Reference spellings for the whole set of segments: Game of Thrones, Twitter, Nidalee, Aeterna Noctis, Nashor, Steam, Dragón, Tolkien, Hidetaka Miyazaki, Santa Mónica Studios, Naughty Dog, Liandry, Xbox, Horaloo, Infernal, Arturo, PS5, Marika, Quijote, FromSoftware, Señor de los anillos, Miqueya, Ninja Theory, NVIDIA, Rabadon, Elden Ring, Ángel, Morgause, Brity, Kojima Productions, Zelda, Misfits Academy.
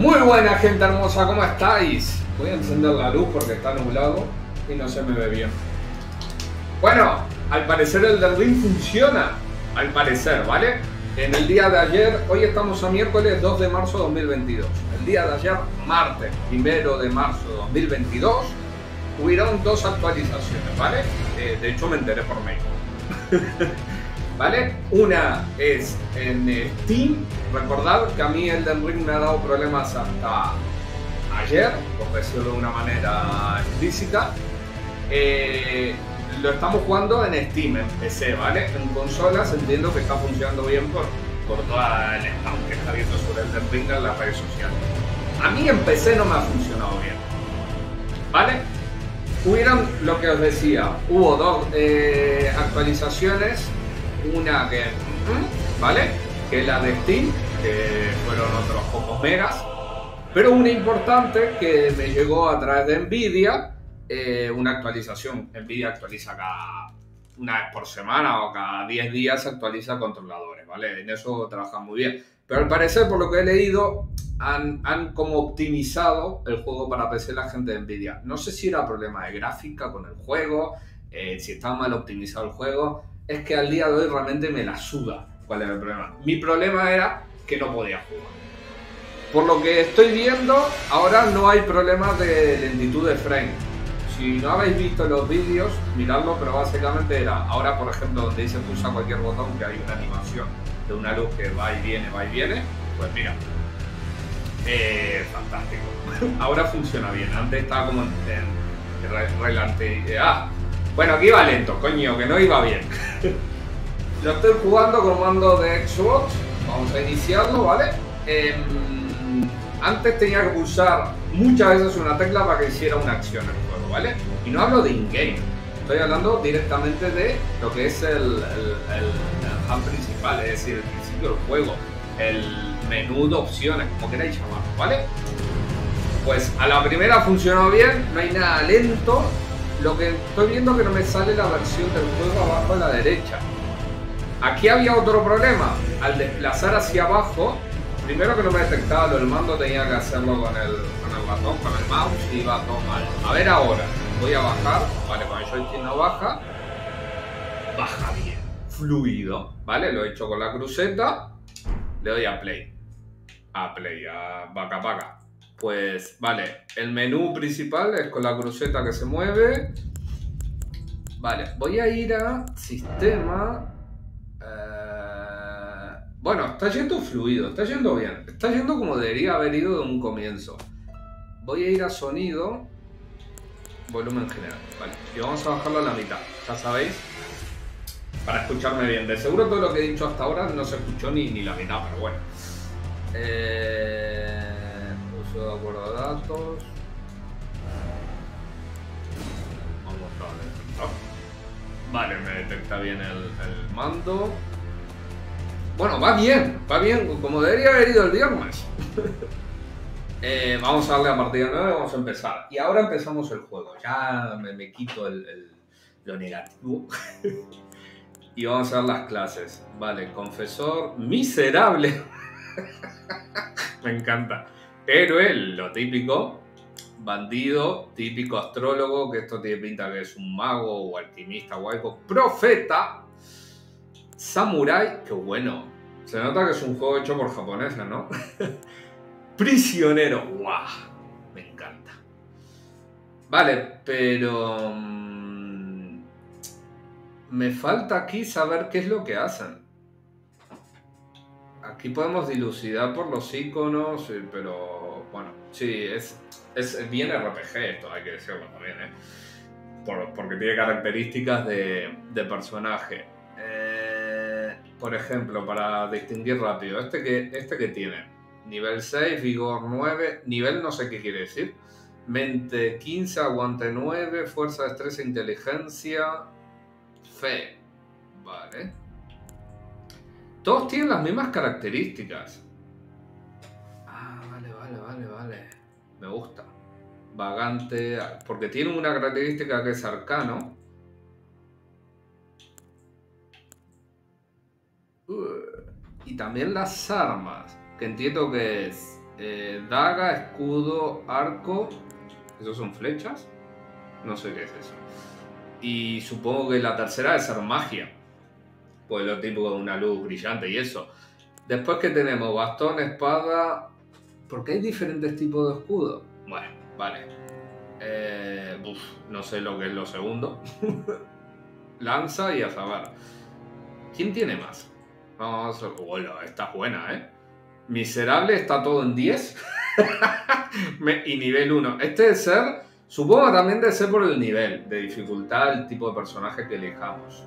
Muy buena, gente hermosa, ¿cómo estáis? Voy a encender la luz porque está nublado y no se me ve bien. Bueno, al parecer el Elden Ring funciona. Al parecer, ¿vale? En el día de ayer, hoy estamos a miércoles 2 de marzo de 2022. El día de ayer, martes 1 de marzo de 2022, hubieron 2 actualizaciones, ¿vale? De hecho, me enteré por mail. ¿Vale? Una es en Steam. Recordad que a mí Elden Ring me ha dado problemas hasta ayer, por decirlo de una manera explícita. Lo estamos jugando en Steam, en PC, ¿vale? En consolas entiendo que está funcionando bien por todo el spam que está viendo sobre Elden Ring en las redes sociales. A mí en PC no me ha funcionado bien, ¿vale? Hubieron, lo que os decía, hubo 2 actualizaciones. Una que, ¿vale? Que la de Steam, que fueron otros pocos megas, pero una importante que me llegó a través de NVIDIA, una actualización. NVIDIA actualiza cada una vez por semana o cada 10 días actualiza controladores, ¿vale? En eso trabajan muy bien. Pero al parecer, por lo que he leído, han como optimizado el juego para PC la gente de NVIDIA. No sé si era problema de gráfica con el juego, si está mal optimizado el juego. Es que al día de hoy realmente me la suda cuál era el problema. Mi problema era que no podía jugar. Por lo que estoy viendo, ahora no hay problemas de lentitud de frame. Si no habéis visto los vídeos, miradlo, pero básicamente era... Ahora, por ejemplo, donde dice pulsa cualquier botón, que hay una animación de una luz que va y viene, pues mira. Fantástico. Ahora funciona bien. Antes estaba como en relante. Bueno, aquí iba lento, coño, que no iba bien. Lo estoy jugando con mando de Xbox. Vamos a iniciarlo, ¿vale? Antes tenía que pulsar muchas veces una tecla para que hiciera una acción el juego, ¿vale? Y no hablo de in-game. Estoy hablando directamente de lo que es el hub principal, es decir, el principio del juego. El menú de opciones, como queráis llamarlo, ¿vale? Pues a la primera funcionó bien, no hay nada lento. Lo que estoy viendo es que no me sale la versión del juego abajo a la derecha. Aquí había otro problema. Al desplazar hacia abajo, primero que no me detectaba lo del mando, tenía que hacerlo con el ratón, con el mouse, y iba todo mal. A ver ahora, voy a bajar. Vale, con el joystick no baja. Baja bien, fluido. Vale, lo he hecho con la cruceta. Le doy a play. A play, a vaca vaca. Pues vale, el menú principal es con la cruceta que se mueve. Vale, voy a ir a sistema. Bueno, está yendo fluido, está yendo bien. Está yendo como debería haber ido de un comienzo. Voy a ir a sonido, volumen general. Vale, y vamos a bajarlo a la mitad, ya sabéis. Para escucharme bien, de seguro todo lo que he dicho hasta ahora no se escuchó ni la mitad, pero bueno. De acuerdo a datos. Vale, me detecta bien el mando. Bueno, va bien, como debería haber ido el viernes. Vamos a darle a partida 9, vamos a empezar. Y ahora empezamos el juego. Ya me quito lo negativo. Y vamos a ver las clases. Vale, confesor miserable. Me encanta. Héroe, lo típico, bandido, típico astrólogo, que esto tiene pinta que es un mago o alquimista o algo, profeta, samurái, que bueno, se nota que es un juego hecho por japoneses, ¿no? Prisionero, guau, me encanta. Vale, pero me falta aquí saber qué es lo que hacen. Aquí podemos dilucidar por los iconos, pero bueno, sí, es bien RPG esto, hay que decirlo también, ¿eh? Porque tiene características de personaje. Por ejemplo, para distinguir rápido, este que tiene, nivel 6, vigor 9, nivel no sé qué quiere decir, mente 15, aguante 9, fuerza, destreza, inteligencia, fe, vale. Todos tienen las mismas características. Vale. Me gusta. Vagante, porque tiene una característica que es arcano. Y también las armas, que entiendo que es Daga, escudo, arco. Esos son flechas. No sé qué es eso. Y supongo que la tercera es ser magia. Pues lo típico de una luz brillante y eso. Después que tenemos bastón, espada... ¿Por qué hay diferentes tipos de escudos? Bueno, vale. No sé lo que es lo segundo. Lanza y azabala. ¿Quién tiene más? Vamos a... Bueno, esta es buena, ¿eh? Miserable, está todo en 10. Y nivel 1. Este debe ser... Supongo también debe ser por el nivel de dificultad, el tipo de personaje que elijamos.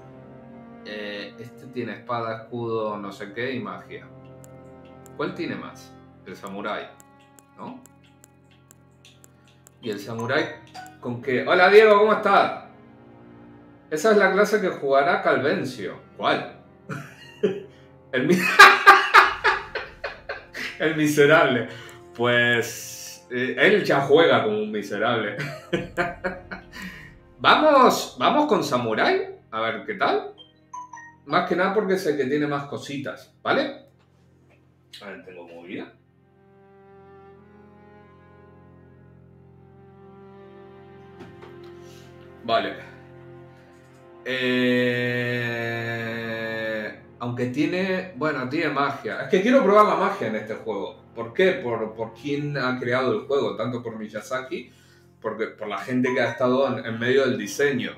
Este tiene espada, escudo, no sé qué y magia. ¿Cuál tiene más? El samurái, ¿no? Y el samurái con que... ¡Hola Diego! ¿Cómo estás? Esa es la clase que jugará Calvencio. ¿Cuál? El miserable. Pues... él ya juega como un miserable. Vamos con Samurai. A ver qué tal. Más que nada porque es el que tiene más cositas. ¿Vale? A ver, tengo movida. Vale. Aunque tiene... Bueno, tiene magia. Es que quiero probar la magia en este juego. ¿Por qué? Por quién ha creado el juego, tanto por Miyazaki, porque por la gente que ha estado en medio del diseño.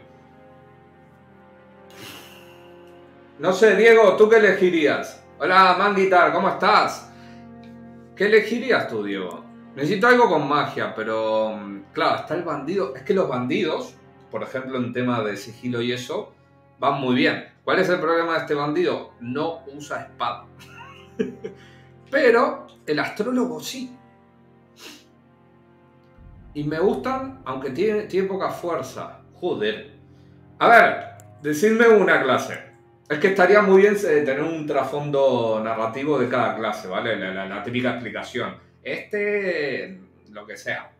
No sé, Diego, ¿tú qué elegirías? Hola, Manguitar, ¿cómo estás? ¿Qué elegirías tú, Diego? Necesito algo con magia, pero... Claro, está el bandido. Es que los bandidos, por ejemplo, en tema de sigilo y eso, van muy bien. ¿Cuál es el problema de este bandido? No usa espada. Pero el astrólogo sí. Y me gustan, aunque tiene poca fuerza. Joder. A ver, decidme una clase. Es que estaría muy bien tener un trasfondo narrativo de cada clase, ¿vale? La típica explicación. Lo que sea.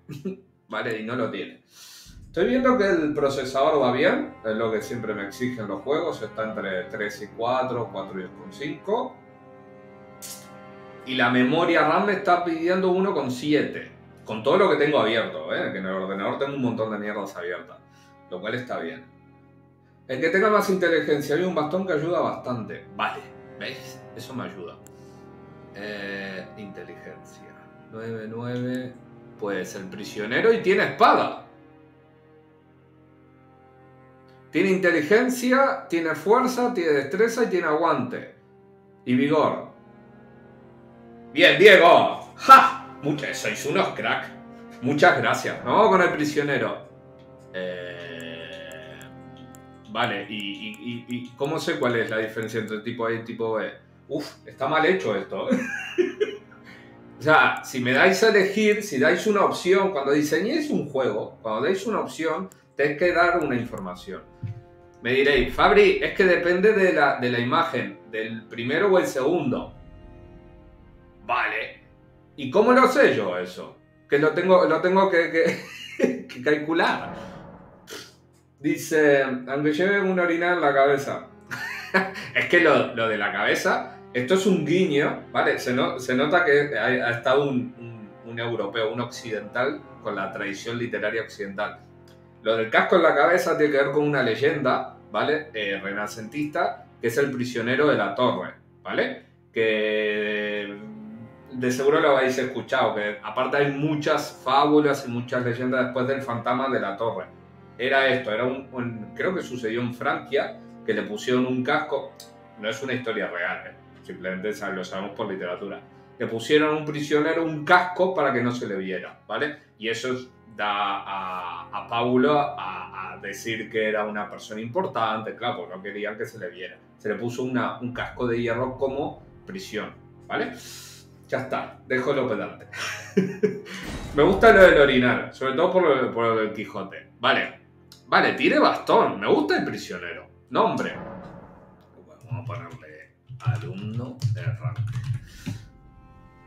¿Vale? Y no lo tiene. Estoy viendo que el procesador va bien. Es lo que siempre me exigen los juegos. Está entre 3 y 4, 4 y 2,5. Y la memoria RAM me está pidiendo 1,7. Con todo lo que tengo abierto, ¿eh? Que en el ordenador tengo un montón de mierdas abiertas. Lo cual está bien. El que tenga más inteligencia y un bastón que ayuda bastante. Vale, ¿veis? Eso me ayuda. Inteligencia. 9, 9. Pues el prisionero y tiene espada. Tiene inteligencia, tiene fuerza, tiene destreza y tiene aguante. Y vigor. ¡Bien, Diego! ¡Ja! Sois unos crack. Muchas gracias. Nos vamos con el prisionero. Vale, ¿y cómo sé cuál es la diferencia entre tipo A y tipo B? Uf, está mal hecho esto. O sea, si me dais a elegir, si dais una opción, cuando diseñéis un juego, cuando dais una opción, tenéis que dar una información. Me diréis, Fabri, es que depende de la imagen, del primero o el segundo. Vale. ¿Y cómo lo sé yo eso? Que lo tengo que calcular. Dice, aunque lleve una orina en la cabeza. Es que lo de la cabeza, esto es un guiño, ¿vale? Se nota que ha estado un europeo, un occidental, con la tradición literaria occidental. Lo del casco en la cabeza tiene que ver con una leyenda, ¿vale? Renacentista, que es el prisionero de la torre, ¿vale? Que de seguro lo habéis escuchado, que aparte hay muchas fábulas y muchas leyendas después del fantasma de la torre. Era esto, era creo que sucedió en Francia, que le pusieron un casco, no es una historia real, simplemente lo sabemos por literatura. Le pusieron a un prisionero un casco para que no se le viera, ¿vale? Y eso da a Paulo a decir que era una persona importante, claro, porque no querían que se le viera. Se le puso un casco de hierro como prisión, ¿vale? Ya está, dejo lo pedante. Me gusta lo del orinar, sobre todo por lo del Quijote. Vale, vale, tire bastón, me gusta el prisionero. Nombre. Vamos a ponerle alumno de rango.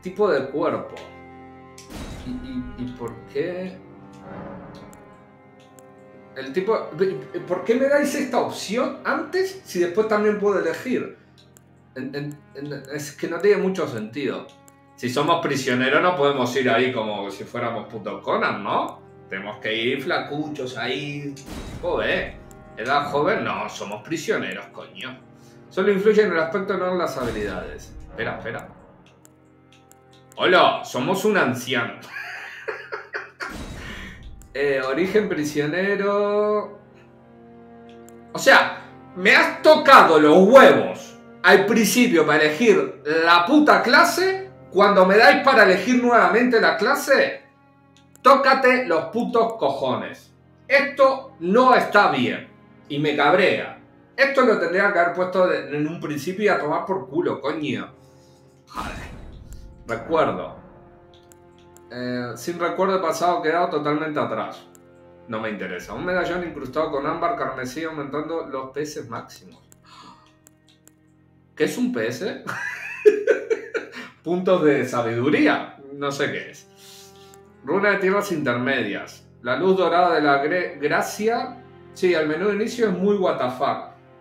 Tipo de cuerpo. ¿Y por qué? El tipo... ¿Por qué me dais esta opción antes si después también puedo elegir? Es que no tiene mucho sentido. Si somos prisioneros no podemos ir ahí como si fuéramos putos Conan, ¿no? Tenemos que ir flacuchos ahí... Joder, edad joven, no, somos prisioneros, coño. Solo influye en el aspecto, no en las habilidades. Espera, espera. Hola, somos un anciano. Origen prisionero... O sea, me has tocado los huevos al principio para elegir la puta clase... Cuando me dais para elegir nuevamente la clase, tócate los putos cojones. Esto no está bien y me cabrea. Esto lo tendría que haber puesto en un principio y a tomar por culo, coño. Joder. Recuerdo. Sin recuerdo pasado, quedado totalmente atrás. No me interesa. Un medallón incrustado con ámbar carmesí aumentando los PS máximos. ¿Qué es un PS? Puntos de sabiduría, no sé qué es. Runa de tierras intermedias. La luz dorada de la gracia. Sí, el menú de inicio es muy WTF.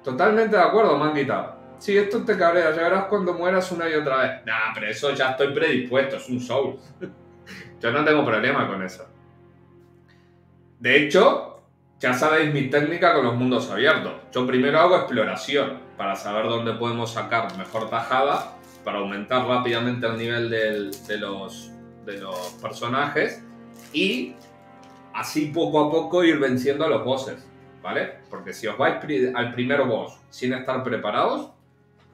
Totalmente de acuerdo, me han quitado. Sí, esto te cabrea, ya verás cuando mueras una y otra vez. Nah, pero eso ya estoy predispuesto, es un soul. Yo no tengo problema con eso. De hecho, ya sabéis mi técnica con los mundos abiertos. Yo primero hago exploración para saber dónde podemos sacar mejor tajada, para aumentar rápidamente el nivel de los personajes y así poco a poco ir venciendo a los bosses, ¿vale? Porque si os vais al primer boss sin estar preparados,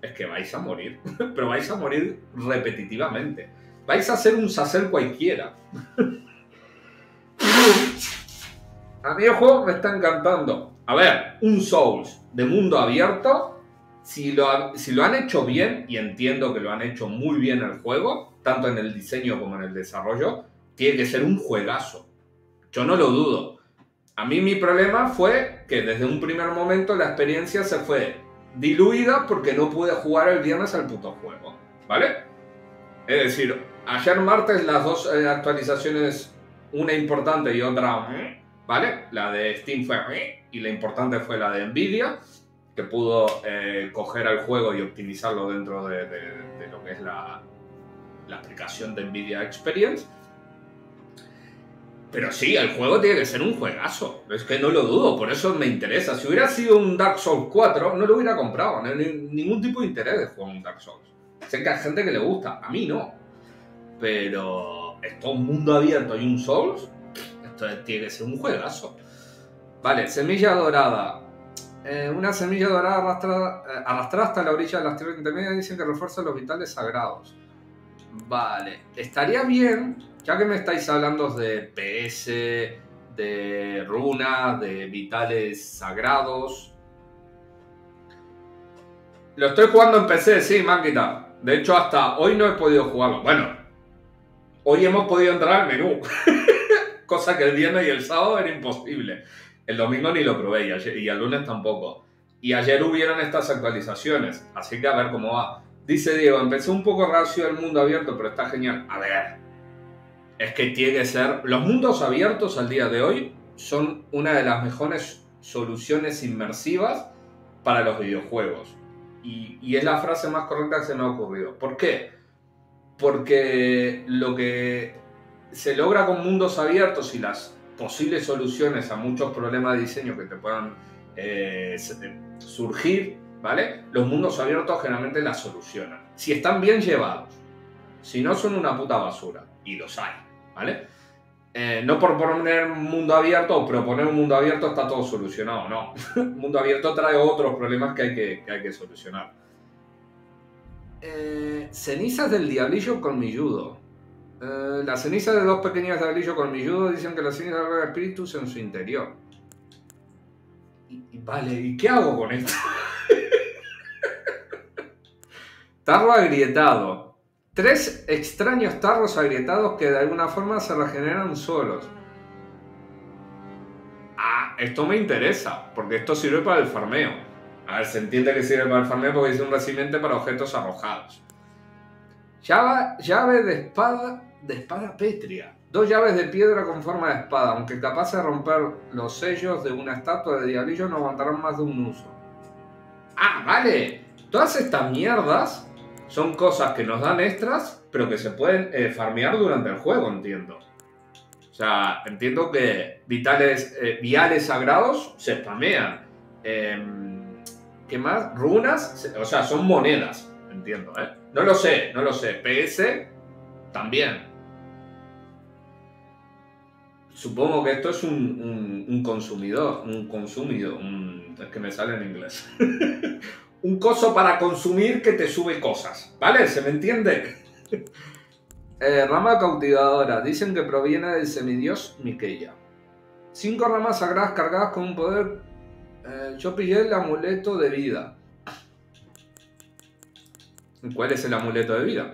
es que vais a morir, pero vais a morir repetitivamente. Vais a ser un sacer cualquiera. A mí el juego me está encantando. A ver, un Souls de mundo abierto... Si lo han hecho bien, y entiendo que lo han hecho muy bien el juego, tanto en el diseño como en el desarrollo, tiene que ser un juegazo. Yo no lo dudo. A mí mi problema fue que desde un primer momento la experiencia se fue diluida porque no pude jugar el viernes al puto juego, ¿vale? Es decir, ayer martes las dos actualizaciones, una importante y otra, ¿vale? La de Steam fue y la importante fue la de NVIDIA, que pudo coger al juego y optimizarlo dentro de lo que es la aplicación de NVIDIA Experience. Pero sí, el juego tiene que ser un juegazo. Es que no lo dudo, por eso me interesa. Si hubiera sido un Dark Souls 4, no lo hubiera comprado. No hay ningún tipo de interés de jugar un Dark Souls. Sé que hay gente que le gusta, a mí no. Pero esto es un mundo abierto y un Souls, esto tiene que ser un juegazo. Vale, semilla dorada. Una semilla dorada arrastrada hasta la orilla de las tierras intermedias, dicen que refuerza los vitales sagrados. Vale, estaría bien, ya que me estáis hablando de PS, de runas, de vitales sagrados. Lo estoy jugando en PC, sí, me han quitado. De hecho, hasta hoy no he podido jugarlo. Bueno, hoy hemos podido entrar al menú. Cosa que el viernes y el sábado era imposible. El domingo ni lo probé y el lunes tampoco. Y ayer hubieron estas actualizaciones, así que a ver cómo va. Dice Diego, empecé un poco racio el mundo abierto, pero está genial. A ver, es que tiene que ser... Los mundos abiertos al día de hoy son una de las mejores soluciones inmersivas para los videojuegos. Y es la frase más correcta que se me ha ocurrido. ¿Por qué? Porque lo que se logra con mundos abiertos y las... posibles soluciones a muchos problemas de diseño que te puedan surgir, ¿vale? Los mundos abiertos generalmente las solucionan. Si están bien llevados, si no son una puta basura, y los hay, ¿vale? No por poner un mundo abierto o proponer un mundo abierto está todo solucionado, no. Un mundo abierto trae otros problemas que hay que solucionar. Cenizas del diablillo colmilludo. La ceniza de dos pequeñas diablillos colmilludos dicen que la ceniza de espíritus en su interior. Vale, ¿y qué hago con esto? Tarro agrietado. Tres extraños tarros agrietados que de alguna forma se regeneran solos. Ah, esto me interesa, porque esto sirve para el farmeo. A ver, se entiende que sirve para el farmeo porque es un recipiente para objetos arrojados. Llave de espada pétrea. Dos llaves de piedra con forma de espada, aunque capaz de romper los sellos de una estatua de diablillo no aguantarán más de un uso. ¡Ah, vale! Todas estas mierdas son cosas que nos dan extras, pero que se pueden farmear durante el juego, entiendo. O sea, entiendo que vitales, viales sagrados se spamean. ¿Qué más? Runas, o sea, son monedas, entiendo, ¿eh? No lo sé, no lo sé. PS también. Supongo que esto es un consumidor, es que me sale en inglés. Un coso para consumir que te sube cosas, ¿vale? ¿Se me entiende? Rama cautivadora, dicen que proviene del semidios Miqueya. 5 ramas sagradas cargadas con un poder. Yo pillé el amuleto de vida. ¿Cuál es el amuleto de vida?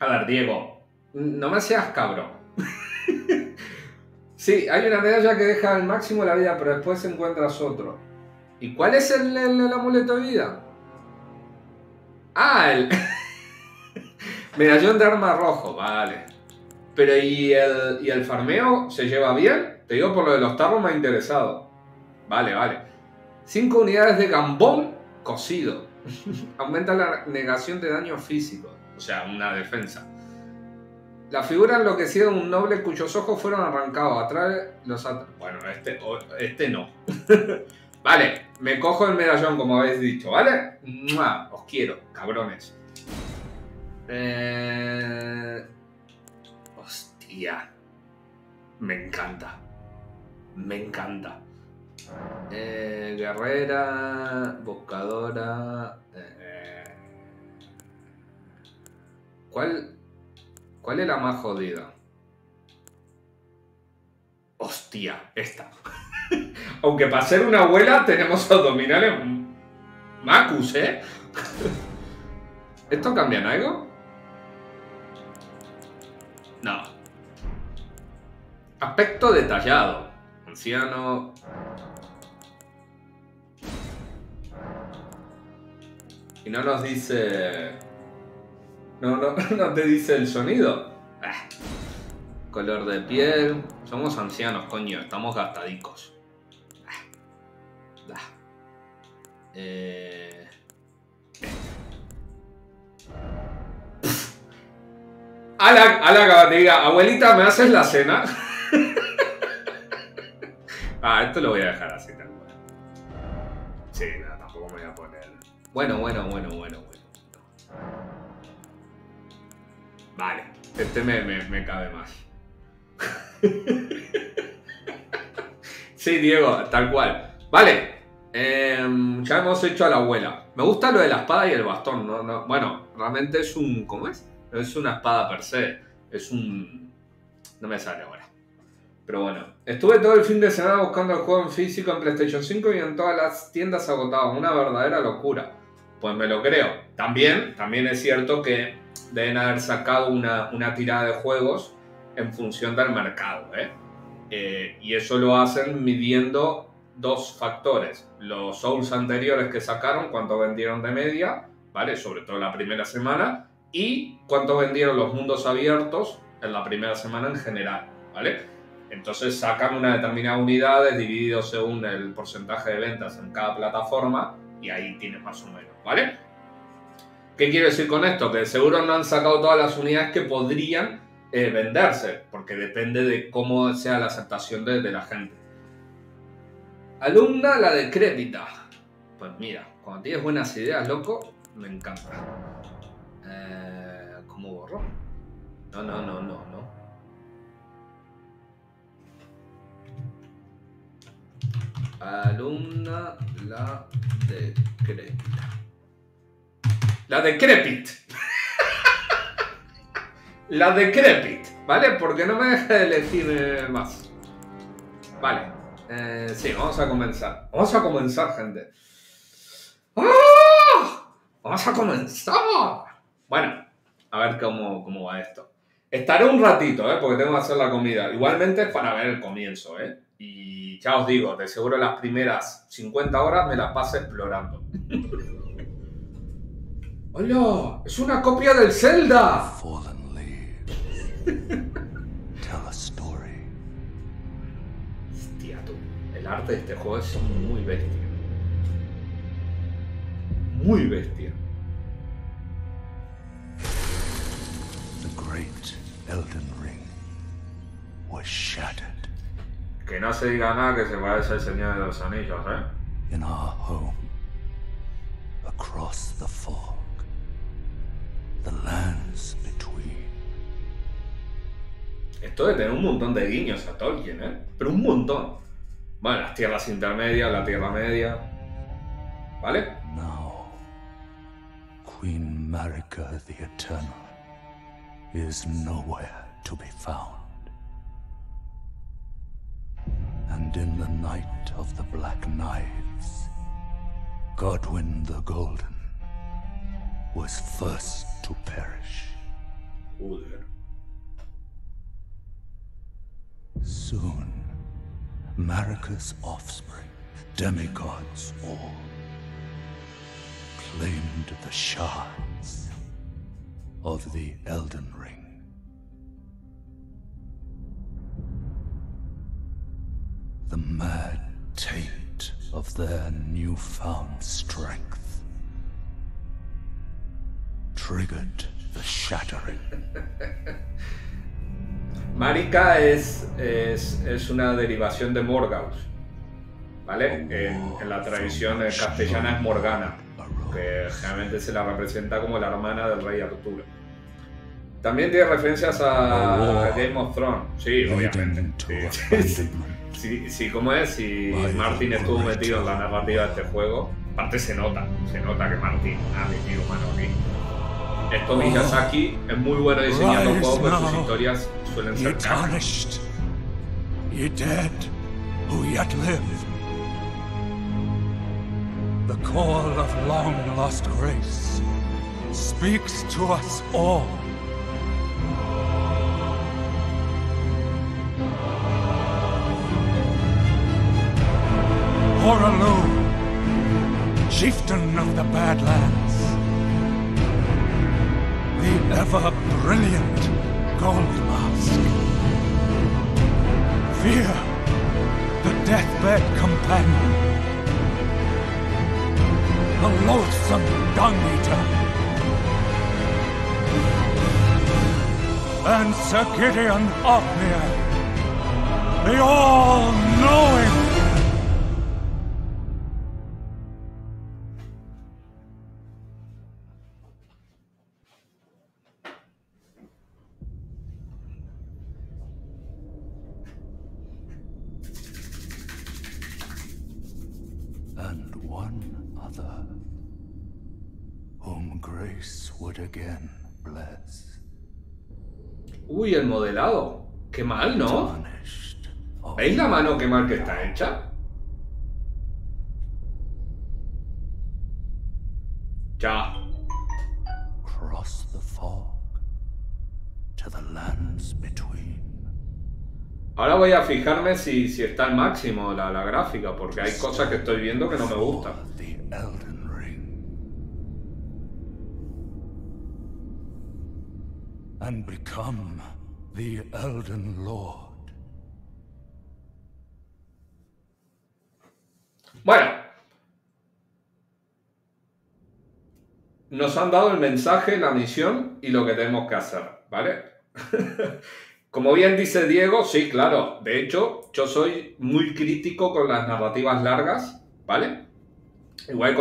A ver, Diego, no me seas cabrón. Sí, hay una medalla que deja al máximo la vida, pero después encuentras otro. ¿Y cuál es el amuleto de vida? Ah, el medallón de arma rojo, vale. Pero ¿y el farmeo se lleva bien? Te digo, por lo de los tarros me ha interesado. Vale, vale. 5 unidades de gambón cocido. Aumenta la negación de daño físico. O sea, una defensa. La figura enloquecida de un noble cuyos ojos fueron arrancados. Atrae los atrae. Bueno, este no. Vale, me cojo el medallón, como habéis dicho, ¿vale? ¡Mua! Os quiero, cabrones. Hostia. Me encanta. Me encanta. Guerrera, buscadora. ¿Cuál es la más jodida? Hostia, esta. Aunque para ser una abuela tenemos abdominales macus, ¿eh? ¿Esto cambia en algo? No. Aspecto detallado. Anciano. Y no nos dice... No te dice el sonido. Color de piel. Somos ancianos, coño. Estamos gastadicos. A la que te diga, abuelita, ¿me haces la cena? Ah, esto lo voy a dejar así tal cual. Sí, no, tampoco me voy a poner. Bueno. Vale, este me cabe más. Sí, Diego, tal cual. Vale, ya hemos hecho a la abuela. Me gusta lo de la espada y el bastón. No, bueno, realmente es un... ¿Cómo es? No es una espada per se. Es un... No me sale ahora. Pero bueno, estuve todo el fin de semana buscando el juego en físico, en PlayStation 5 y en todas las tiendas agotadas. Una verdadera locura. Pues me lo creo. También es cierto que deben haber sacado una tirada de juegos en función del mercado, ¿eh? Y eso lo hacen midiendo dos factores. Los Souls anteriores que sacaron, cuánto vendieron de media, ¿vale? Sobre todo la primera semana. Y cuánto vendieron los mundos abiertos en la primera semana en general, ¿vale? Entonces sacan una determinada unidad dividido según el porcentaje de ventas en cada plataforma. Y ahí tienes más o menos, ¿vale? ¿Qué quiero decir con esto? Que seguro no han sacado todas las unidades que podrían venderse, porque depende de cómo sea la aceptación de la gente. Alumna la decrépita. Pues mira, cuando tienes buenas ideas, loco, me encanta. ¿Cómo borro? No. Alumna la decrépita. La decrépit. La decrépit, ¿vale? Porque no me deja de elegir más. Vale. Sí, vamos a comenzar. Vamos a comenzar, gente. ¡Oh! ¡Vamos a comenzar! Bueno, a ver cómo va esto. Estaré un ratito, ¿eh? Porque tengo que hacer la comida. Igualmente es para ver el comienzo, ¿eh? Y ya os digo, de seguro las primeras 50 horas me las paso explorando. ¡Hola! ¡Es una copia del Zelda! Hostia, tú. El arte de este juego es muy bestia. Muy bestia. Elden Ring was shattered. Que no se diga nada que se parece al Señor de los Anillos, ¿eh? In our home, across the fog, the lands between. Esto de tener un montón de guiños a Tolkien, ¿eh? Pero un montón. Bueno, las tierras intermedias, la Tierra Media, ¿vale? Now, Queen Marika the Eternal is nowhere to be found. And in the night of the Black Knives, Godwin the Golden was first to perish. Joder. Soon, Marika's offspring, demigods all, claimed the shards of the Elden Ring. The mad taint of their newfound strength triggered the shattering. Marika es una derivación de Morgause, ¿vale? En la tradición castellana es Morgana, que generalmente se la representa como la hermana del rey Arturo. También tiene referencias a Game of Thrones, sí, obviamente. Sí, ¿cómo es? Si Martin estuvo metido en la narrativa de este juego, aparte se nota que Martin ha metido mano aquí. Esto Miyazaki es muy bueno diseñando juegos, pero sus historias suelen ser caras. Ye dead, who yet live. The call of long lost grace speaks to us all. Horaloo, chieftain of the Badlands, the ever-brilliant gold mask. Fear, the deathbed companion, the loathsome dung-eater, and Sir Gideon Opnir, the all-knowing. Uy, el modelado. Qué mal, ¿no? ¿Veis la mano qué mal que está hecha? Ya. Cross the fog to the lands between. Ahora voy a fijarme si está al máximo la gráfica, porque hay cosas que estoy viendo que no me gustan. And become the Elden Lord. Bueno, nos han dado el mensaje, la misión y lo que tenemos que hacer, ¿vale? Como bien dice Diego, sí, claro. De hecho, yo soy muy crítico con las narrativas largas, ¿vale? Igual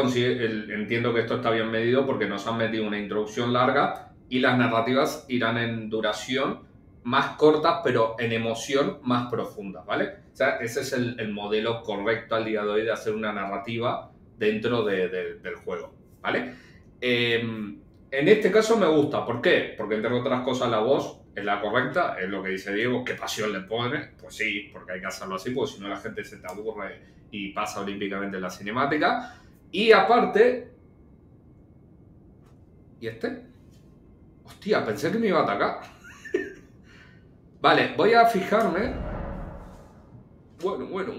entiendo que esto está bien medido porque nos han metido una introducción larga. Y las narrativas irán en duración más cortas, pero en emoción más profunda, ¿vale? O sea, ese es el modelo correcto al día de hoy de hacer una narrativa dentro del juego, ¿vale? En este caso me gusta. ¿Por qué? Porque, entre otras cosas, la voz es la correcta, es lo que dice Diego. ¿Qué pasión le pone? Pues sí, porque hay que hacerlo así, porque si no la gente se te aburre y pasa olímpicamente la cinemática. Y aparte... ¿Y este? Hostia, pensé que me iba a atacar. Vale, voy a fijarme. Bueno.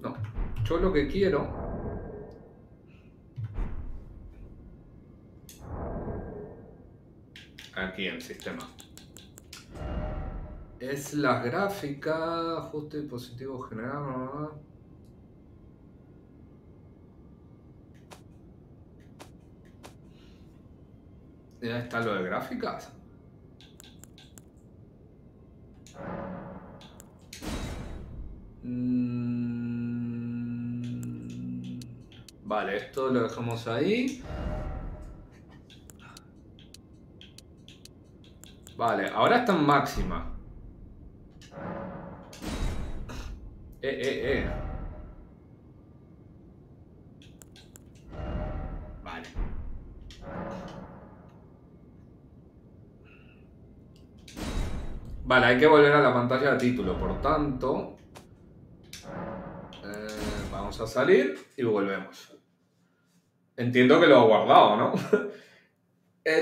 No, yo lo que quiero... Aquí en sistema. Es la gráfica, ajuste dispositivo general... ¿no? Ya está lo de gráficas. Vale, esto lo dejamos ahí. Vale, ahora está en máxima. Vale. Vale, hay que volver a la pantalla de título, por tanto... vamos a salir y volvemos. Entiendo que lo ha guardado, ¿no?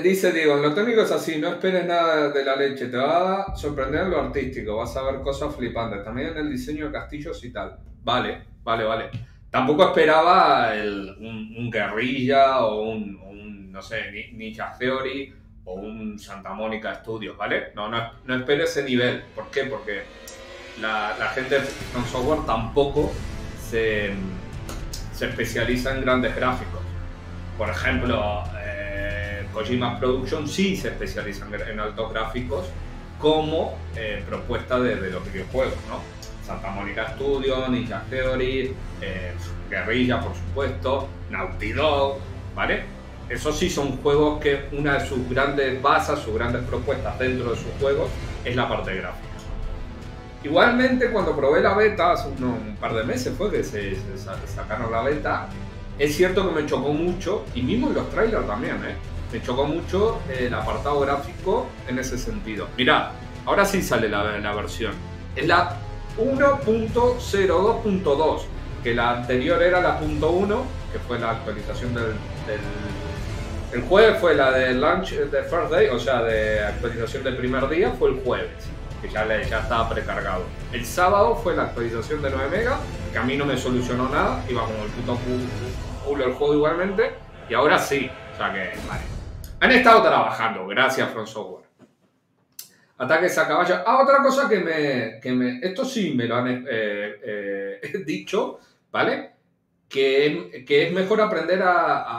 Dice Diego, en lo técnico es así, no esperes nada de la leche, te va a sorprender en lo artístico, vas a ver cosas flipantes, también en el diseño de castillos y tal. Vale, vale, vale. Tampoco esperaba un Guerrilla o un no sé, Ninja Theory o un Santa Mónica Studios, ¿vale? No espero ese nivel. ¿Por qué? Porque la gente de FromSoftware tampoco se especializa en grandes gráficos. Por ejemplo, Kojima Productions sí se especializa en altos gráficos como propuesta de los videojuegos, ¿no? Santa Mónica Studios, Ninja Theory, Guerrilla, por supuesto, Naughty Dog, ¿vale? Esos sí son juegos que una de sus grandes bases, sus grandes propuestas dentro de sus juegos es la parte gráfica. Igualmente, cuando probé la beta, hace un par de meses fue que se sacaron la beta, es cierto que me chocó mucho, y mismo en los trailers también, me chocó mucho el apartado gráfico en ese sentido. Mirad, ahora sí sale la versión. Es la 1.02.2, que la anterior era la .1, que fue la actualización del jueves, fue la de launch de first day, o sea, de actualización del primer día, fue el jueves, que ya estaba precargado. El sábado fue la actualización de 9 megas, que a mí no me solucionó nada, iba como el puto culo el juego igualmente, y ahora sí, o sea que, vale. Han estado trabajando, gracias FromSoftware. Ataques a caballo. Ah, otra cosa que me... Esto sí me lo han dicho, ¿vale? Que es mejor aprender a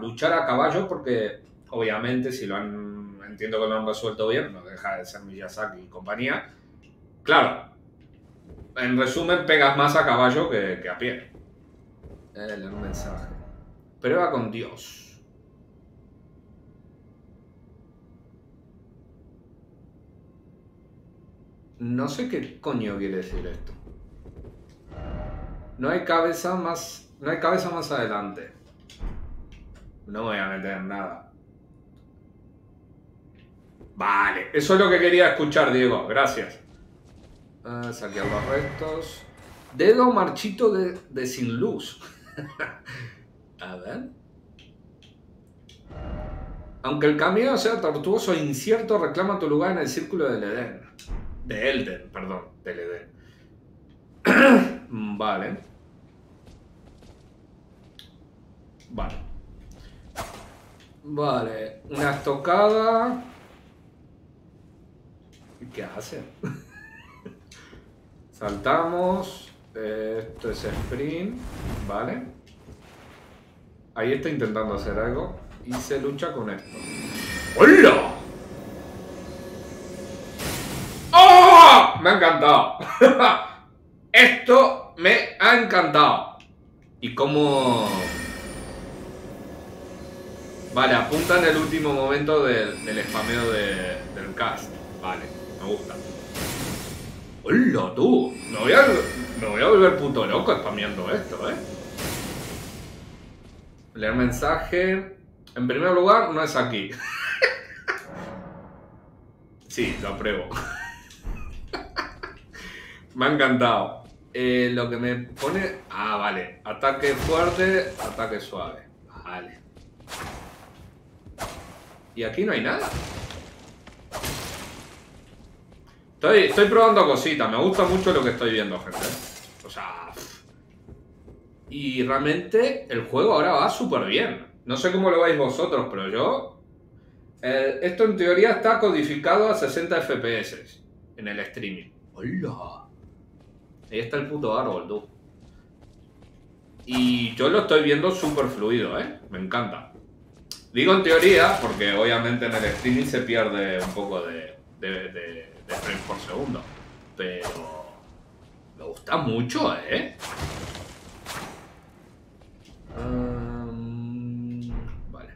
luchar a caballo porque, obviamente, si lo han... Entiendo que lo han resuelto bien, no deja de ser Miyazaki y compañía. Claro, en resumen, pegas más a caballo que a pie. Leer un mensaje. Prueba con Dios. No sé qué coño quiere decir esto. No hay cabeza más adelante. No me voy a meter nada. Vale, eso es lo que quería escuchar, Diego. Gracias. Saquear los restos. Dedo marchito de sin luz. A ver. Aunque el camino sea tortuoso e incierto, reclama tu lugar en el círculo del Edén. De Elden, perdón, del Edén. Vale. Vale. Vale, una estocada. ¿Qué hace? Saltamos. Esto es sprint. Vale. Ahí está intentando hacer algo. Y se lucha con esto. ¡Hola! Me ha encantado. Esto me ha encantado. Y como... Vale, apunta en el último momento del spameo del cast. Vale, me gusta. ¡Hola, tú! Me voy a volver puto loco spameando esto, Leer mensaje... En primer lugar, no es aquí. Sí, lo apruebo. Me ha encantado. Lo que me pone... Ah, vale. Ataque fuerte, ataque suave. Vale. Y aquí no hay nada. Estoy probando cositas. Me gusta mucho lo que estoy viendo, gente. O sea... Y realmente el juego ahora va súper bien. No sé cómo lo veis vosotros, pero yo... Esto en teoría está codificado a 60 FPS en el streaming. ¡Hola! Ahí está el puto árbol, tú. Y yo lo estoy viendo súper fluido, Me encanta. Digo en teoría, porque obviamente en el streaming se pierde un poco de, de frames por segundo. Pero... me gusta mucho, ¿eh? Vale.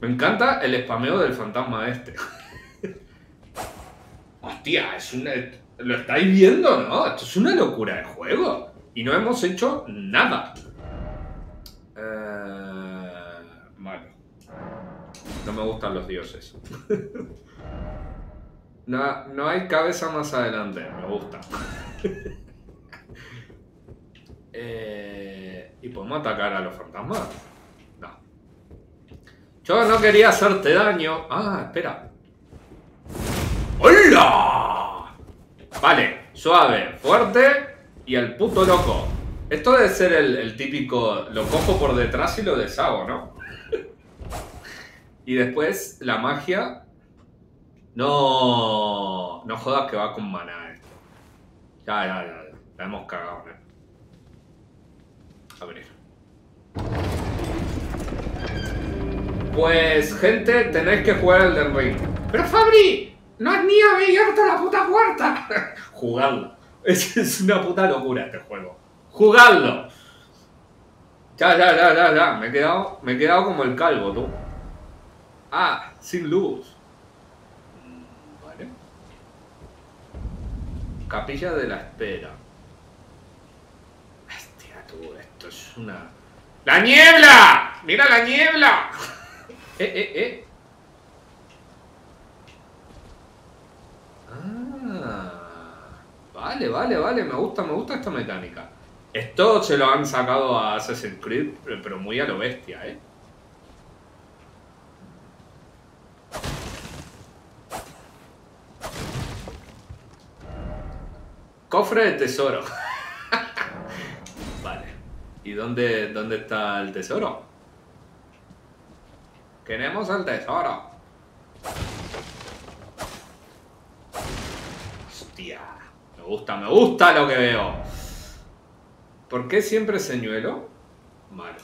Me encanta el spameo del fantasma este. Hostia, es una... lo estáis viendo, ¿no? Esto es una locura de juego. Y no hemos hecho nada. Vale. No me gustan los dioses. No, no hay cabeza más adelante, me gusta. ¿Y podemos atacar a los fantasmas? No. Yo no quería hacerte daño. Ah, espera. ¡Hola! Vale, suave, fuerte y al puto loco. Esto debe ser el típico... lo cojo por detrás y lo deshago, ¿no? Y después la magia... No, no jodas que va con maná esto. Ya. La hemos cagado, ¿no? A ver. Pues, gente, tenéis que jugar al Elden Ring. ¡Pero Fabri! ¡No has ni abierto la puta puerta! Jugadlo. Es una puta locura este juego. ¡Jugadlo! Ya. Me he quedado como el calvo, tú. Ah, sin luz. Capilla de la espera. Hostia, tú, esto es una... ¡La niebla! ¡Mira la niebla! Ah, vale. Me gusta esta mecánica. Esto se lo han sacado a Assassin's Creed, pero muy a lo bestia, ¿eh? Cofre de tesoro. Vale. ¿Y dónde está el tesoro? Queremos el tesoro. Hostia. Me gusta lo que veo. ¿Por qué siempre señuelo? Malo.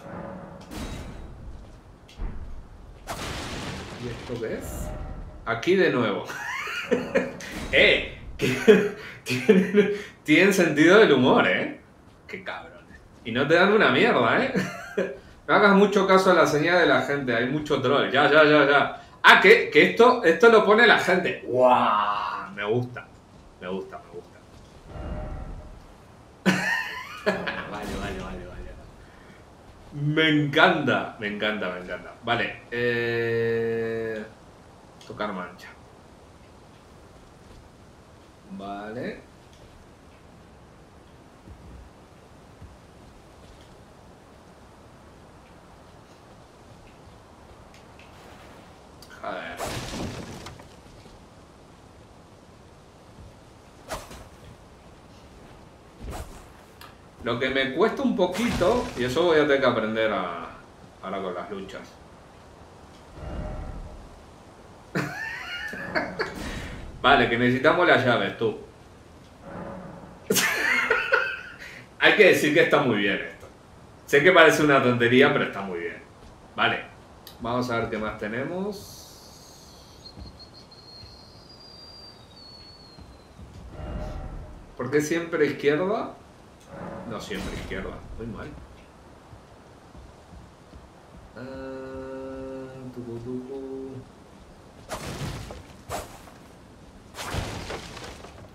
¿Y esto qué es? Aquí de nuevo. ¡Eh! Tienen sentido del humor, ¿eh? Qué cabrones. Y no te dan una mierda, ¿eh? No hagas mucho caso a la señal de la gente. Hay mucho troll. Ya. Ah, que esto lo pone la gente. ¡Guau! Me gusta. Vale. Me encanta. Vale. Tocar mancha. Vale. Joder. Lo que me cuesta un poquito, y eso voy a tener que aprender ahora con las luchas. Vale, que necesitamos las llaves, tú. Hay que decir que está muy bien esto. Sé que parece una tontería, pero está muy bien. Vale, vamos a ver qué más tenemos. ¿Por qué siempre izquierda? No, siempre izquierda. Muy mal.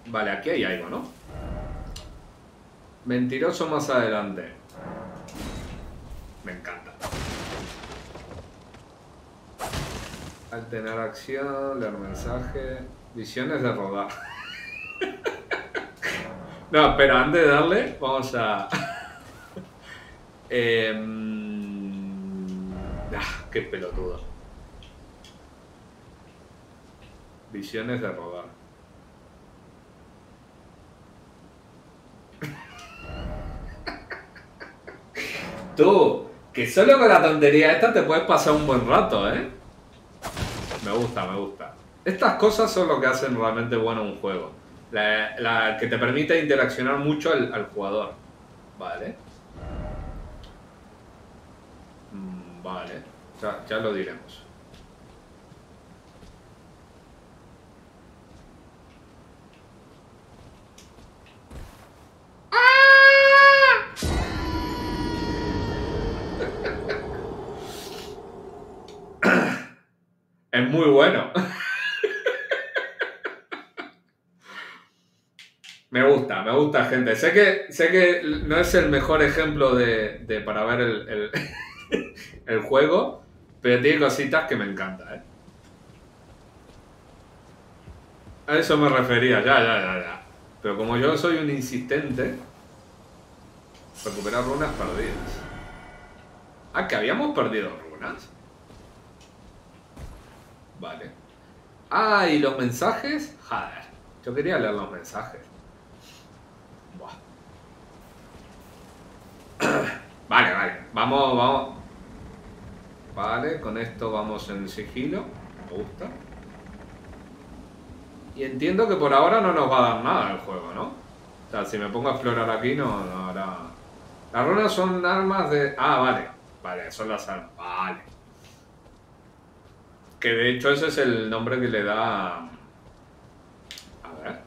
Vale, aquí hay algo, ¿no? Mentiroso más adelante. Me encanta. Alternar acción, leer mensaje, visiones de rodar. No, pero antes de darle, vamos a... qué pelotudo. Visiones de rodar. Tú, que solo con la tontería esta te puedes pasar un buen rato, ¿eh? Me gusta. Estas cosas son lo que hacen realmente bueno un juego. La que te permite interaccionar mucho al jugador. Vale. Vale. Ya lo diremos. es muy bueno. Me gusta, gente. Sé que no es el mejor ejemplo de para ver el juego, pero tiene cositas que me encantan, ¿eh? A eso me refería, ya. Pero como yo soy un insistente, recuperar runas perdidas. Ah, que habíamos perdido runas. Vale. Ah, y los mensajes. Joder, yo quería leer los mensajes. Vale, vamos. Vale, con esto vamos en sigilo. Me gusta. Y entiendo que por ahora no nos va a dar nada el juego, ¿no? O sea, si me pongo a explorar aquí no hará... Las runas son armas de... Ah, vale, son las armas. Vale. Que de hecho ese es el nombre que le da... A ver...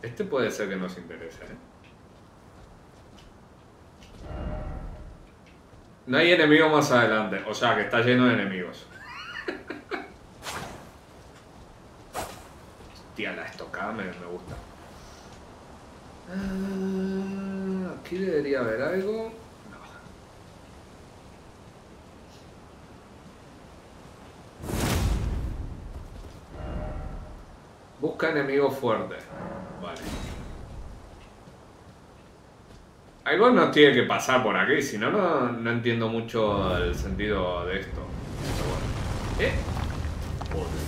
Este puede ser que nos interese, ¿eh? No hay enemigo más adelante, o sea que está lleno de enemigos. Hostia, la estocada me gusta. Ah, aquí debería haber algo. No. Busca enemigos fuertes. Vale. Algo nos tiene que pasar por aquí, si no, no entiendo mucho el sentido de esto. Pero bueno. Vale.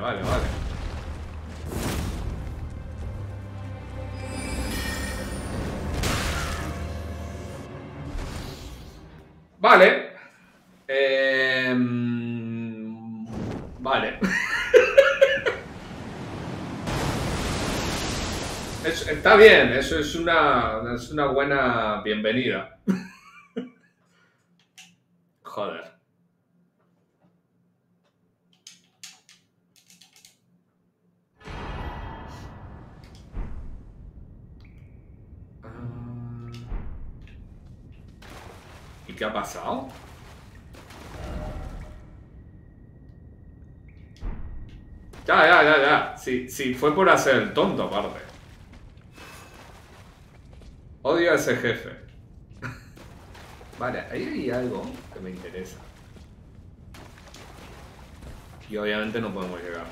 Vale. Vale. Está bien, eso es una buena bienvenida. Joder. ¿Qué ha pasado? Ya. Sí, fue por hacer el tonto, aparte. Odio a ese jefe. Vale, ahí hay algo que me interesa. Y obviamente no podemos llegar.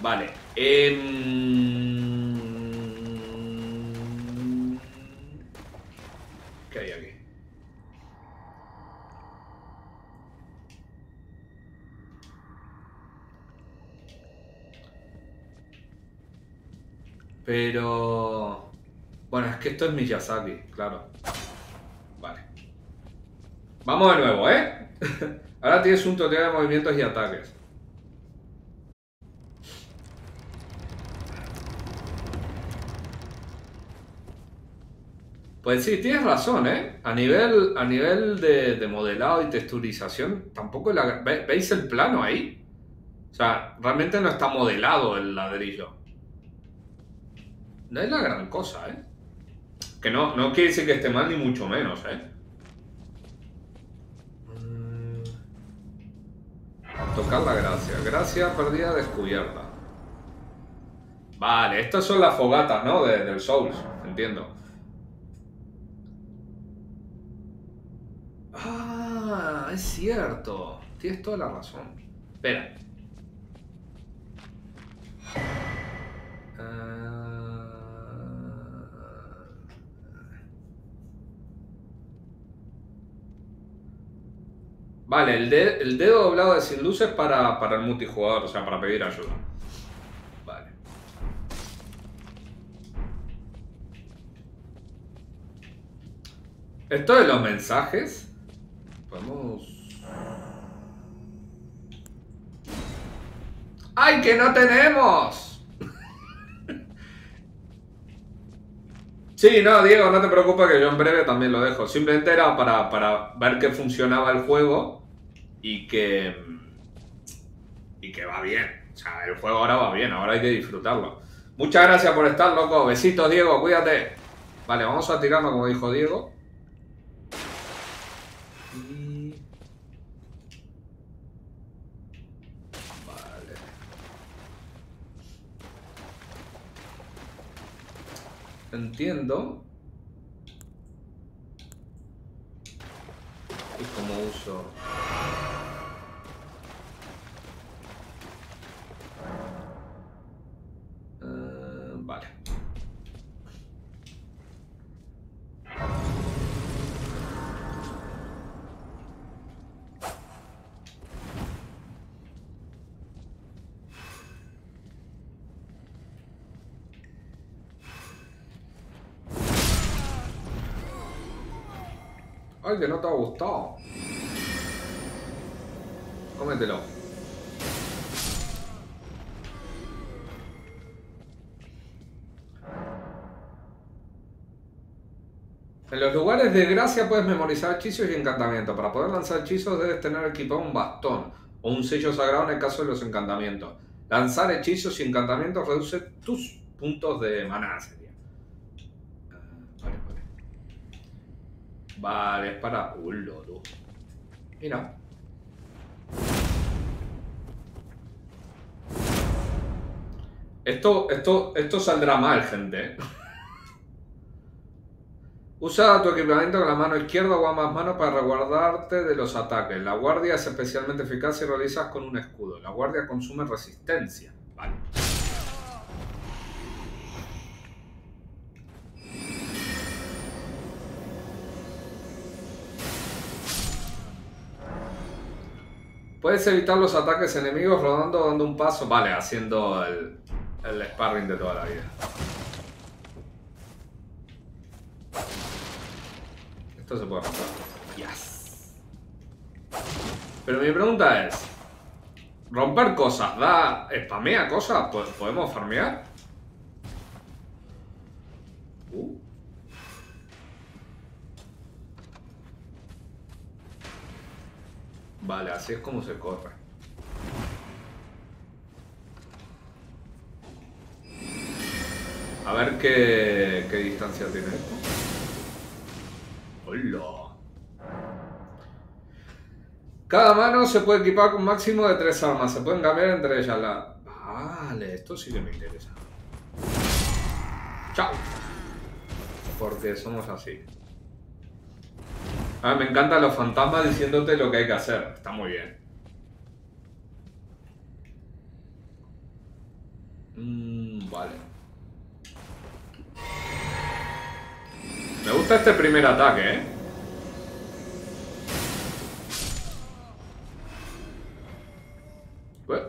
Vale. ¿Qué hay aquí? Pero... Bueno, es que esto es Miyazaki, claro. Vale. Vamos de nuevo, ¿eh? Ahora tienes un tutorial de movimientos y ataques. Pues sí, tienes razón, ¿eh? A nivel de modelado y texturización, tampoco la... ¿Veis el plano ahí? O sea, realmente no está modelado el ladrillo. No es la gran cosa, ¿eh? Que no quiere decir que esté mal, ni mucho menos, ¿eh? Tocar la gracia. Gracia perdida descubierta. Vale, estas son las fogatas, ¿no? Del Souls, entiendo. Ah, es cierto. Tienes toda la razón. Espera. Vale, el dedo doblado de sin luces para el multijugador, o sea, para pedir ayuda. Vale. Esto de los mensajes. Podemos... ¡Ay, que no tenemos! Sí, no, Diego, no te preocupes que yo en breve también lo dejo. Simplemente era para ver que funcionaba el juego y que va bien. O sea, el juego ahora va bien, ahora hay que disfrutarlo. Muchas gracias por estar, loco. Besitos, Diego, cuídate. Vale, vamos a tirarnos, como dijo Diego. Y... vale. Entiendo. ¿Y cómo uso? Vale. Ay, que no te ha gustado. Cómetelo. En los lugares de gracia puedes memorizar hechizos y encantamientos. Para poder lanzar hechizos debes tener equipado un bastón o un sello sagrado en el caso de los encantamientos. Lanzar hechizos y encantamientos reduce tus puntos de maná, sería. Vale. Vale, es para un lodo. Mira. Esto saldrá mal, gente. Usa tu equipamiento con la mano izquierda o ambas manos para resguardarte de los ataques. La guardia es especialmente eficaz si realizas con un escudo. La guardia consume resistencia. Vale. Puedes evitar los ataques enemigos rodando o dando un paso. Vale, haciendo el sparring de toda la vida. Esto se puede romper. Yes. Pero mi pregunta es... ¿romper cosas? ¿Da... spamea cosas? ¿Podemos farmear? Vale, así es como se corre. A ver qué distancia tiene esto. ¡Hola! Cada mano se puede equipar con un máximo de 3 armas. Se pueden cambiar entre ellas. Vale, esto sí que me interesa. ¡Chao! Porque somos así. A ver, me encantan los fantasmas diciéndote lo que hay que hacer. Está muy bien. Vale. Me gusta este primer ataque, ¿eh? Bueno.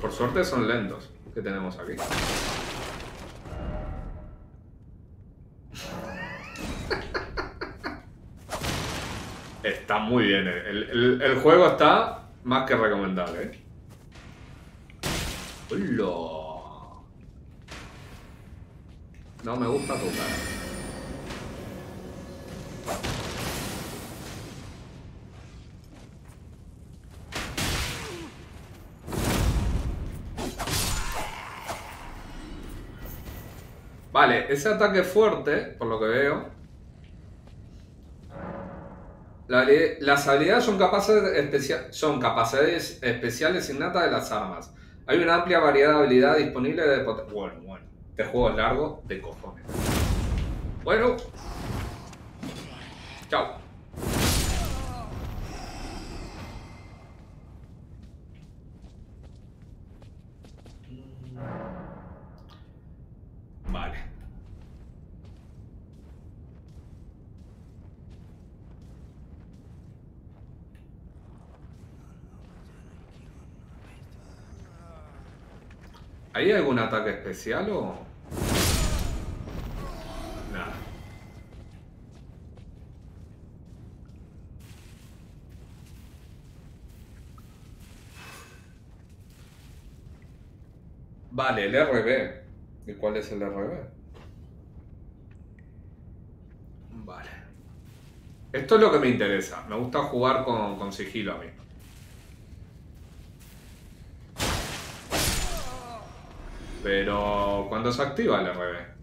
Por suerte son lentos que tenemos aquí. Está muy bien, ¿eh? El juego está más que recomendable, ¿eh? No me gusta tu cara. Vale, ese ataque fuerte, por lo que veo. Las habilidades son capacidades especiales innatas de las armas. Hay una amplia variedad de habilidades disponibles de potencia. Bueno. Este juego es largo de cojones. Bueno. Chao. Vale. ¿Hay algún ataque especial o...? Nada. Vale, el RB. ¿Y cuál es el RB? Vale. Esto es lo que me interesa. Me gusta jugar con sigilo a mí. Pero... ¿cuándo se activa el RB?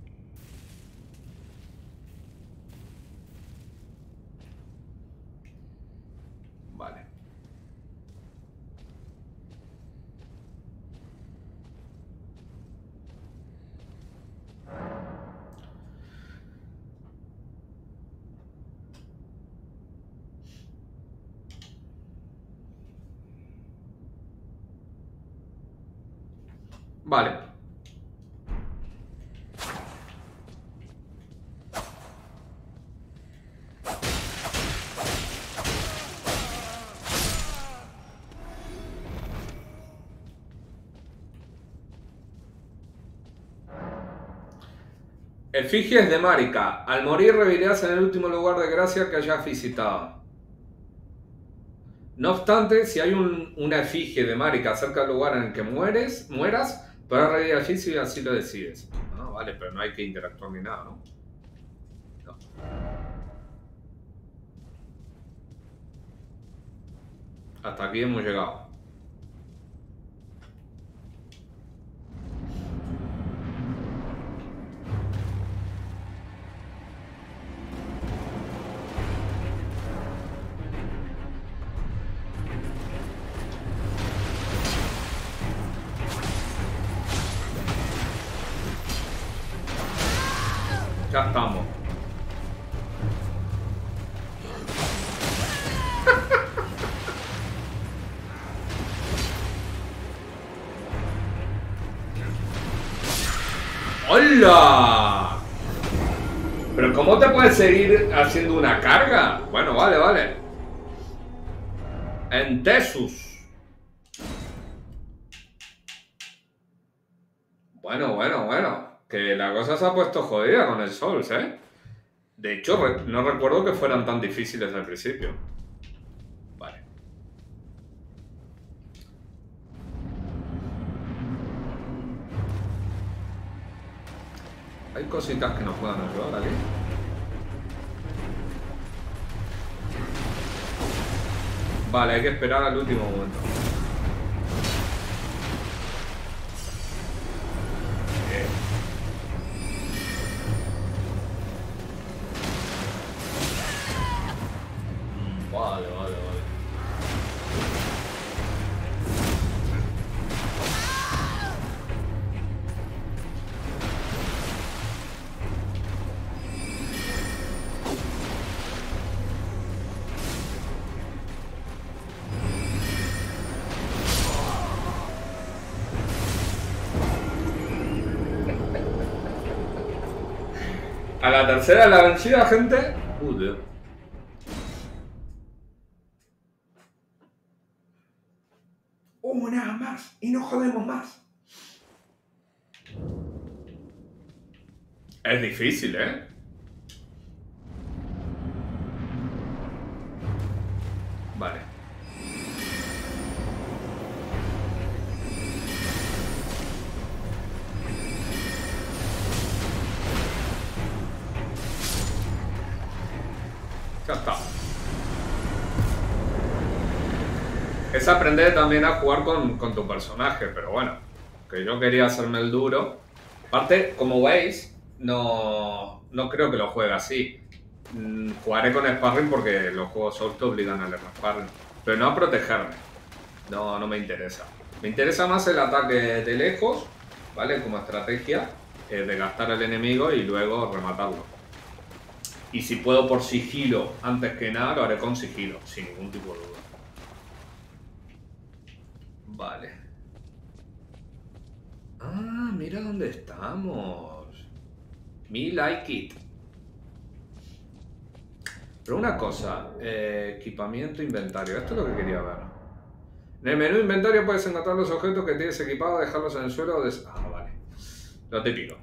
Vale. Vale. Efigies de Marika. Al morir revivirás en el último lugar de gracia que hayas visitado. No obstante, si hay una efigie de Marika cerca del lugar en el que mueras, podrás revivir allí si así lo decides. Ah, vale, pero no hay que interactuar ni nada, ¿no? No. Hasta aquí hemos llegado. Ya estamos. ¡Hola! ¿Pero cómo te puedes seguir haciendo una carga? Bueno, vale, vale. En Tesus. Bueno. Que la cosa se ha puesto jodida con el Souls, ¿eh? De hecho, no recuerdo que fueran tan difíciles al principio. Vale. Hay cositas que nos puedan ayudar aquí. Vale, hay que esperar al último momento. Vale. A la tercera de la vencida, gente. Dios. Nada más y no jodemos más. Es difícil, ¿eh? Vale. Ya está. Es aprender también a jugar con tu personaje, pero bueno, que yo quería hacerme el duro. Aparte, como veis, no creo que lo juegue así. Jugaré con sparring porque los juegos Souls te obligan a leer sparring, pero no a protegerme. No me interesa. Me interesa más el ataque de lejos, ¿vale? Como estrategia de gastar al enemigo y luego rematarlo. Y si puedo por sigilo antes que nada, lo haré con sigilo, sin ningún tipo de duda. Vale. Ah, mira dónde estamos. Me like it. Pero una cosa, equipamiento, inventario. Esto es lo que quería ver. En el menú inventario puedes encontrar los objetos que tienes equipados, dejarlos en el suelo o ah, vale. Lo típico.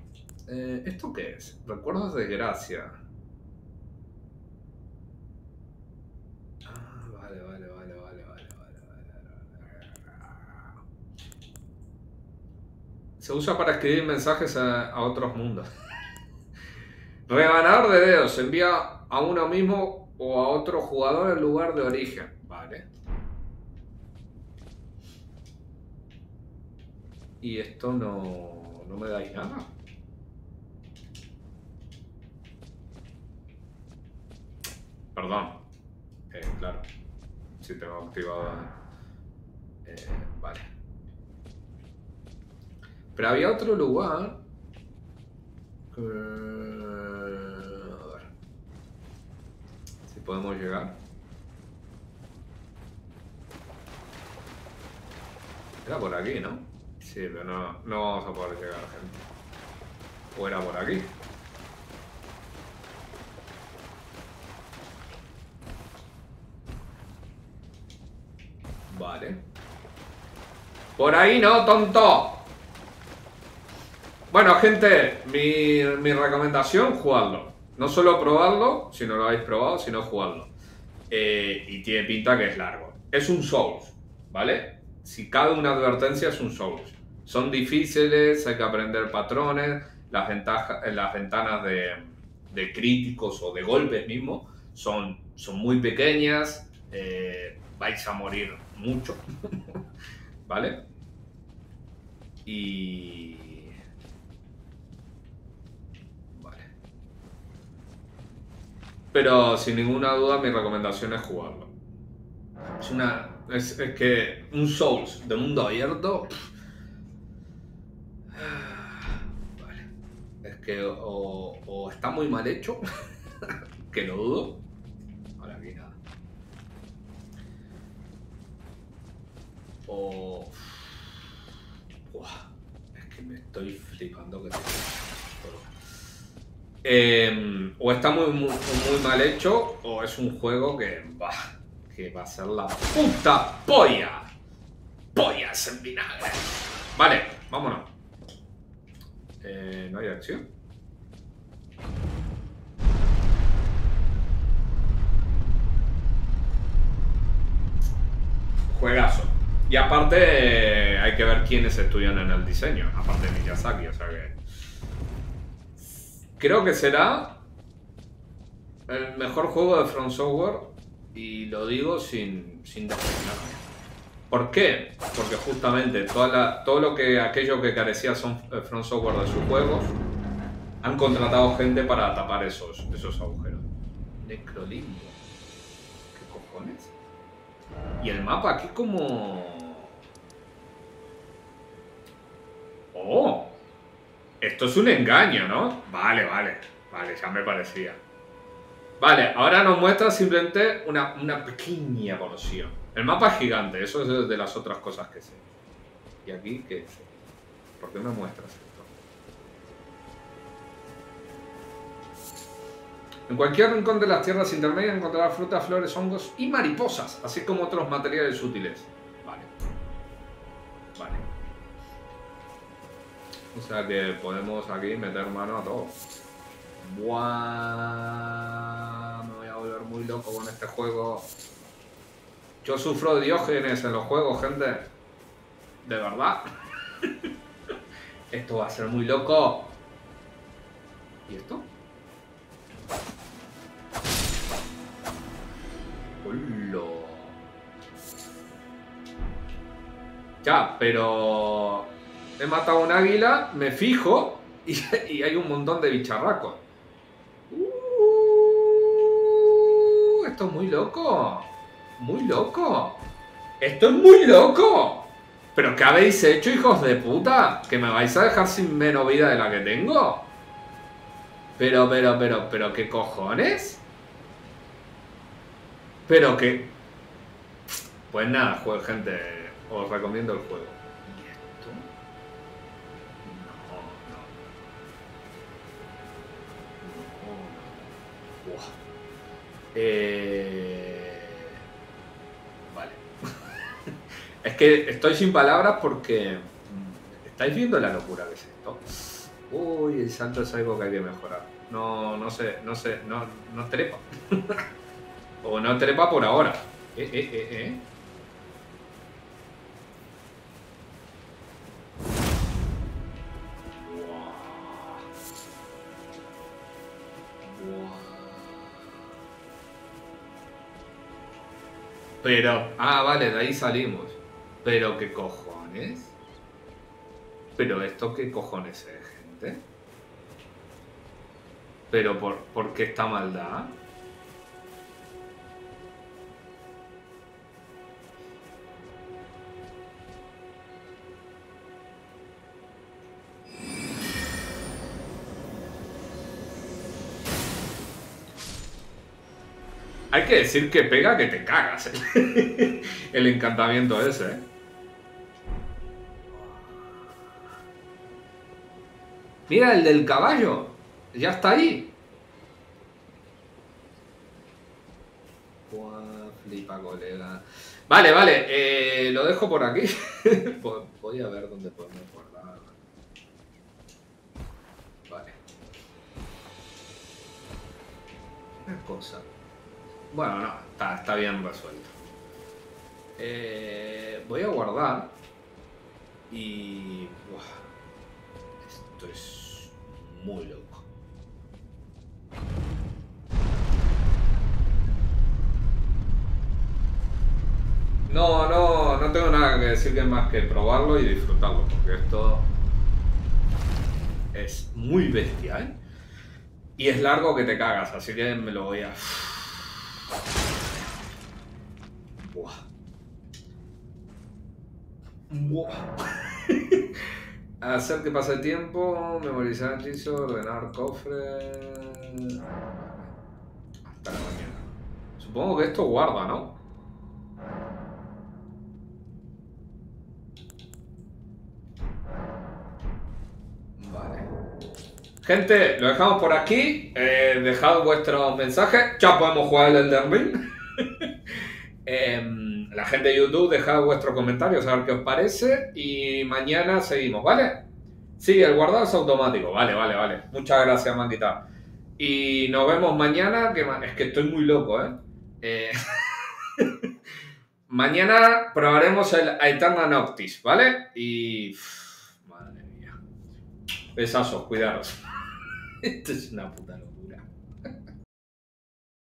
¿Esto qué es? Recuerdos de gracia. Ah, vale. Se usa para escribir mensajes a otros mundos. Rebanador de dedos. Se envía a uno mismo o a otro jugador al lugar de origen. Vale. Y esto no me dais nada. Perdón. Claro. Si tengo activado... vale. Pero había otro lugar... A ver. Si podemos llegar. Era por aquí, ¿no? Sí, pero no vamos a poder llegar, gente. O era por aquí. Vale. Por ahí no, tonto. Bueno, gente, mi recomendación, jugadlo. No solo probarlo, si no lo habéis probado, sino jugadlo. Y tiene pinta que es largo. Es un Souls, ¿vale? Si cabe una advertencia, es un Souls. Son difíciles, hay que aprender patrones. Las ventanas de críticos o de golpes mismo son muy pequeñas. Vais a morir mucho. ¿Vale? Y... Vale. Pero sin ninguna duda mi recomendación es jugarlo. Es que un Souls de mundo abierto... Vale. Es que o está muy mal hecho, que lo dudo. Ahora aquí nada. Es que me estoy flipando que o está muy mal hecho, o es un juego que va a ser la puta polla. Pollas en vinagre. Vale, vámonos. No hay acción. Juegazo. Y aparte hay que ver quiénes estudian en el diseño, aparte de Miyazaki, o sea que... Creo que será el mejor juego de FromSoftware, y lo digo sin despeinarme. ¿Por qué? Porque justamente todo aquello que carecía FromSoftware de sus juegos, han contratado gente para tapar esos agujeros. Necrolimbo. ¿Qué cojones? Y el mapa aquí como... ¡Oh! Esto es un engaño, ¿no? Vale, ya me parecía. Vale, ahora nos muestra simplemente una pequeña porción. El mapa es gigante, eso es de las otras cosas que sé. ¿Y aquí qué es? ¿Por qué me muestras esto? En cualquier rincón de las tierras intermedias encontrarás frutas, flores, hongos y mariposas, así como otros materiales útiles. Vale. O sea que podemos aquí meter mano a todo. Buah, me voy a volver muy loco con este juego. Yo sufro Diógenes en los juegos, gente. De verdad. Esto va a ser muy loco. ¿Y esto? ¡Holo! Ya, pero... He matado a un águila, me fijo y hay un montón de bicharracos. Esto es muy loco. Muy loco. ¡Esto es muy loco! ¿Pero qué habéis hecho, hijos de puta? ¿Que me vais a dejar sin menos vida de la que tengo? Pero, ¿qué cojones? Pero que... Pues nada, gente, os recomiendo el juego. ¿Y esto? No. Buah. Vale. Es que estoy sin palabras porque... ¿Estáis viendo la locura que es esto? Uy, el salto es algo que hay que mejorar. No trepa. O no trepa por ahora. Pero, ah, vale, de ahí salimos. Pero qué cojones. Pero esto qué cojones es, gente. Pero ¿por qué esta maldad? Hay que decir que pega que te cagas, ¿eh? El encantamiento ese, ¿eh? Mira, el del caballo. Ya está ahí. Buah, flipa, colega. Vale, vale. Lo dejo por aquí. Voy a ver dónde podemos guardar. Vale. Una cosa. Bueno, no, está bien resuelto. Voy a guardar. Y... Buah, esto es muy loco. No, no, no tengo nada que decir que más que probarlo y disfrutarlo, porque esto es muy bestia, ¿eh? Y es largo que te cagas, así que me lo voy a... Buah. Buah. Hacer que pase el tiempo, memorizar el hechizo, ordenar cofres. Hasta la mañana. Supongo que esto guarda, ¿no? Vale. Gente, lo dejamos por aquí. Dejad vuestros mensajes. Ya podemos jugar el Elden Ring. La gente de YouTube, dejad vuestros comentarios a ver qué os parece. Y mañana seguimos, ¿vale? Sí, el guardado es automático. Vale, vale, vale. Muchas gracias, Manquita. Y nos vemos mañana. Que es que estoy muy loco, ¿eh? Mañana probaremos el Aeterna Noctis, ¿vale? Y... madre mía. Besazos, cuidaros. Esto es una puta locura.